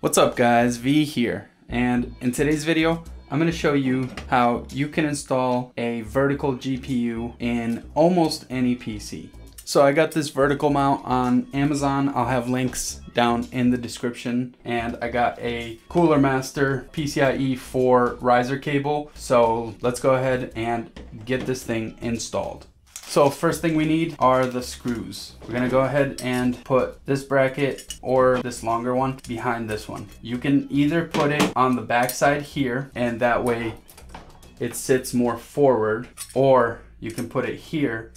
What's up guys, V here, and in today's video I'm going to show you how you can install a vertical GPU in almost any PC. So I got this vertical mount on Amazon. I'll have links down in the description, and I got a Cooler Master PCIe 4 riser cable, so let's go ahead and get this thing installed. So first thing we need are the screws. We're gonna go ahead and put this bracket or this longer one behind this one. You can either put it on the back side here, and that way it sits more forward, or you can put it here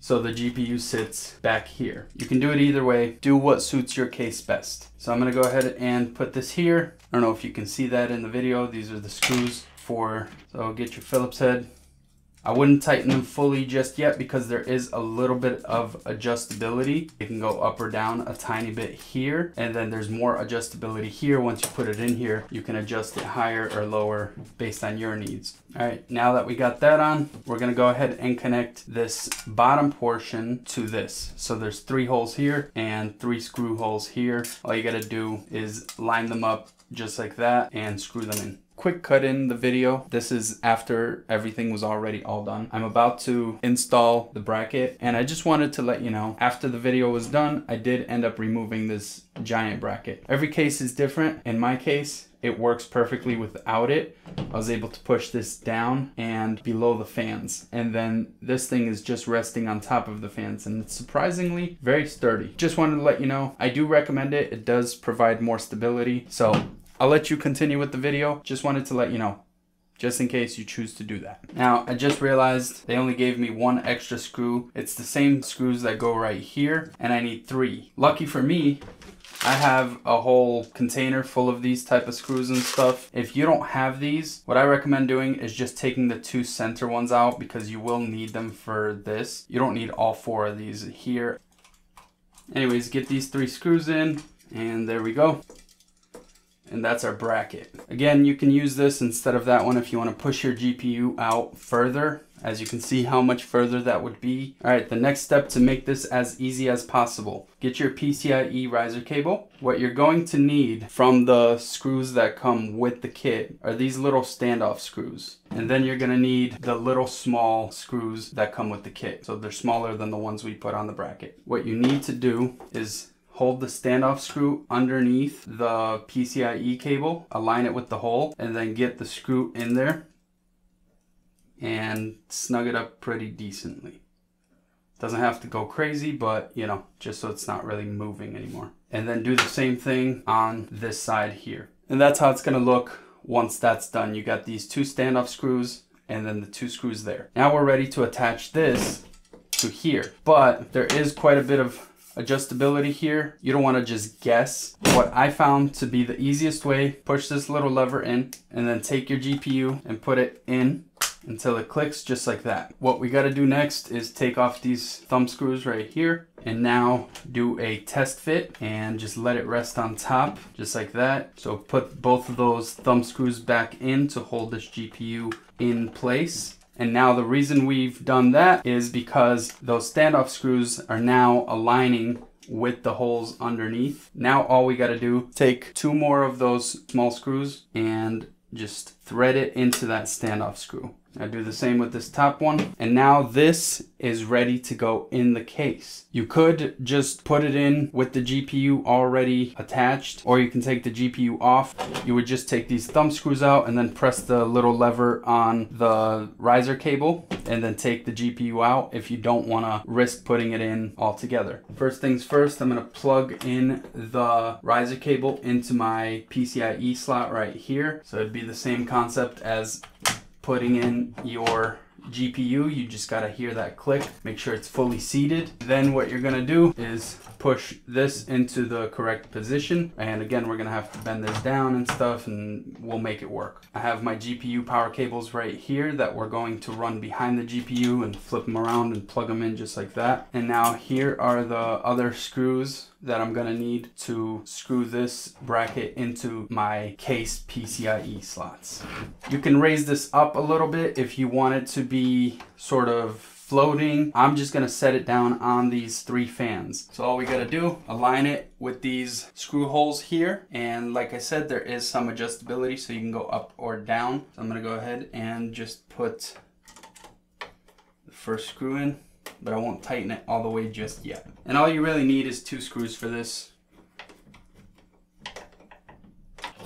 so the GPU sits back here. You can do it either way. Do what suits your case best. So I'm gonna go ahead and put this here. I don't know if you can see that in the video. These are the screws for, so get your Phillips head. I wouldn't tighten them fully just yet because there is a little bit of adjustability. It can go up or down a tiny bit here, and then there's more adjustability here. Once you put it in here, you can adjust it higher or lower based on your needs. All right, now that we got that on, we're gonna go ahead and connect this bottom portion to this. So there's 3 holes here and 3 screw holes here. All you gotta do is line them up just like that and screw them in. Quick cut in the video. This is after everything was already all done. I'm about to install the bracket, and I just wanted to let you know, after the video was done, I did end up removing this giant bracket. Every case is different. In my case, it works perfectly without it. I was able to push this down and below the fans, and then this thing is just resting on top of the fans, and it's surprisingly very sturdy. Just wanted to let you know, I do recommend it. It does provide more stability, so I'll let you continue with the video. Just wanted to let you know, just in case you choose to do that. Now, I just realized they only gave me 1 extra screw. It's the same screws that go right here, and I need 3. Lucky for me, I have a whole container full of these type of screws and stuff. If you don't have these, what I recommend doing is just taking the 2 center ones out, because you will need them for this. You don't need all 4 of these here. Anyways, get these 3 screws in, and there we go. And that's our bracket. Again, you can use this instead of that one if you want to push your GPU out further. As you can see how much further that would be. All right, the next step to make this as easy as possible, get your PCIe riser cable. What you're going to need from the screws that come with the kit are these little standoff screws. And then you're gonna need the little small screws that come with the kit. So they're smaller than the ones we put on the bracket. What you need to do is hold the standoff screw underneath the PCIe cable, align it with the hole, and then get the screw in there and snug it up pretty decently. Doesn't have to go crazy, but you know, just so it's not really moving anymore. And then do the same thing on this side here. And that's how it's gonna look once that's done. You got these 2 standoff screws and then the 2 screws there. Now we're ready to attach this to here, but there is quite a bit of adjustability here. You don't want to just guess. What I found to be the easiest way, push this little lever in and then take your GPU and put it in until it clicks just like that. What we got to do next is take off these thumb screws right here and now do a test fit and just let it rest on top just like that. So put both of those thumb screws back in to hold this GPU in place. And now the reason we've done that is because those standoff screws are now aligning with the holes underneath. Now all we got to do, take 2 more of those small screws and just thread it into that standoff screw. I do the same with this top one. And now this is ready to go in the case. You could just put it in with the GPU already attached, or you can take the GPU off. You would just take these thumb screws out and then press the little lever on the riser cable and then take the GPU out if you don't want to risk putting it in altogether. First things first, I'm going to plug in the riser cable into my PCIe slot right here. So it'd be the same concept as putting in your GPU. You just gotta hear that click, make sure it's fully seated. Then what you're gonna do is push this into the correct position. And again, we're gonna have to bend this down and stuff, and we'll make it work. I have my GPU power cables right here that we're going to run behind the GPU and flip them around and plug them in just like that. And now here are the other screws that I'm gonna need to screw this bracket into my case PCIe slots. You can raise this up a little bit if you want it to be sort of floating. I'm just gonna set it down on these three fans. So all we gotta do, align it with these screw holes here. And like I said, there is some adjustability, so you can go up or down. So I'm gonna go ahead and just put the first screw in, but I won't tighten it all the way just yet. And all you really need is 2 screws for this.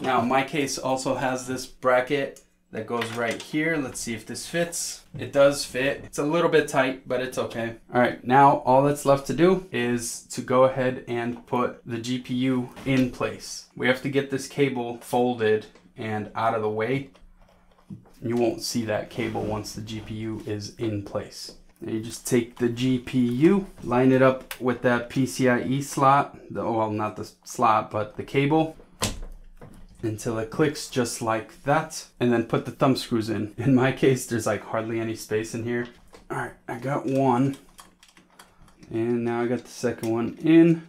Now my case also has this bracket that goes right here. Let's see if this fits. It does fit. It's a little bit tight, but it's okay. All right, now all that's left to do is to go ahead and put the GPU in place. We have to get this cable folded and out of the way. You won't see that cable once the GPU is in place. And you just take the GPU, line it up with that PCIe slot, well, not the slot, but the cable, until it clicks just like that, and then put the thumb screws in. In my case, there's like hardly any space in here. All right, I got one, and now I got the second one in.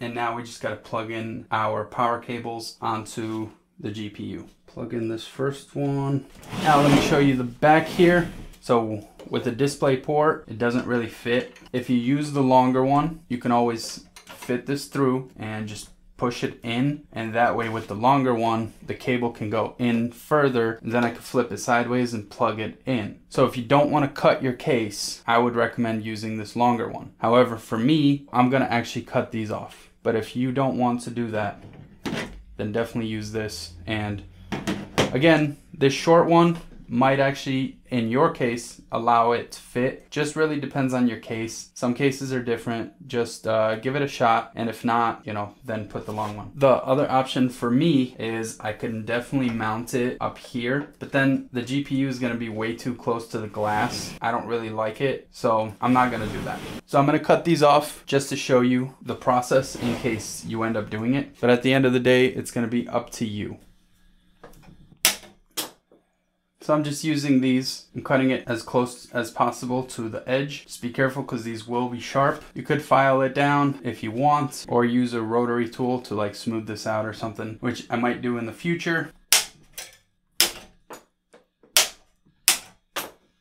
And now we just gotta plug in our power cables onto the GPU. Plug in this first one. Now let me show you the back here. So with a display port, it doesn't really fit. If you use the longer one, you can always fit this through and just push it in, and that way with the longer one, the cable can go in further, and then I can flip it sideways and plug it in. So if you don't want to cut your case, I would recommend using this longer one. However, for me, I'm gonna actually cut these off. But if you don't want to do that, then definitely use this. And again, this short one might actually, in your case, allow it to fit. Just really depends on your case. Some cases are different. Just give it a shot, and if not, you know, then put the long one. The other option for me is I can definitely mount it up here, but then the GPU is gonna be way too close to the glass. I don't really like it, so I'm not gonna do that. So I'm gonna cut these off just to show you the process in case you end up doing it. But at the end of the day, it's gonna be up to you. So I'm just using these and cutting it as close as possible to the edge. Just be careful because these will be sharp. You could file it down if you want, or use a rotary tool to like smooth this out or something, which I might do in the future.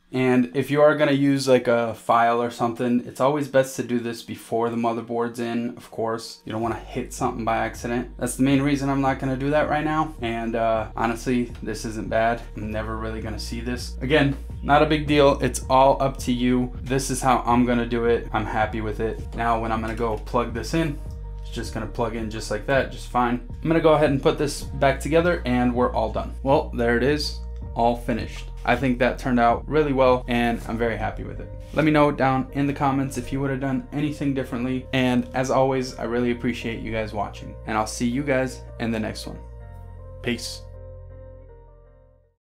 And if you are going to use like a file or something, it's always best to do this before the motherboard's in, of course. You don't want to hit something by accident. That's the main reason I'm not going to do that right now. And honestly, this isn't bad. I'm never really going to see this. Again, not a big deal. It's all up to you. This is how I'm going to do it. I'm happy with it. Now when I'm going to go plug this in, it's just gonna plug in just like that, just fine. I'm gonna go ahead and put this back together and we're all done. Well, there it is. All finished. I think that turned out really well and I'm very happy with it. Let me know down in the comments if you would have done anything differently, and as always, I really appreciate you guys watching, and I'll see you guys in the next one. Peace.